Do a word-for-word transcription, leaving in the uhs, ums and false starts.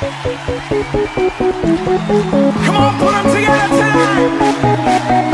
Come on, put them together tonight!